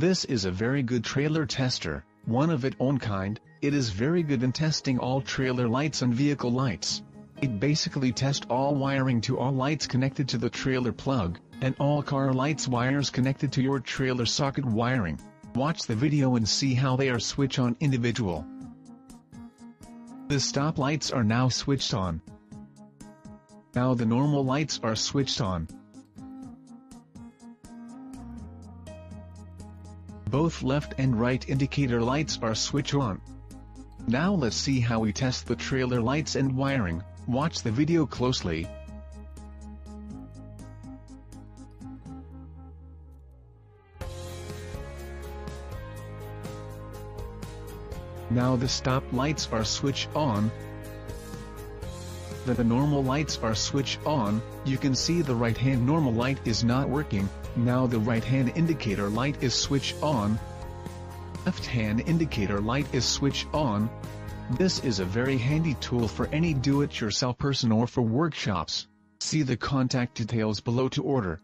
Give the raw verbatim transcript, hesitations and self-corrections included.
This is a very good trailer tester, one of its own kind. It is very good in testing all trailer lights and vehicle lights. It basically tests all wiring to all lights connected to the trailer plug, and all car lights wires connected to your trailer socket wiring. Watch the video and see how they are switched on individual. The stop lights are now switched on. Now the normal lights are switched on. Both left and right indicator lights are switched on. Now let's see how we test the trailer lights and wiring. Watch the video closely. Now the stop lights are switched on. The normal lights are switched on. You can see the right hand normal light is not working. Now the right hand indicator light is switched on. Left hand indicator light is switched on. This is a very handy tool for any do-it-yourself person or for workshops. See the contact details below to order.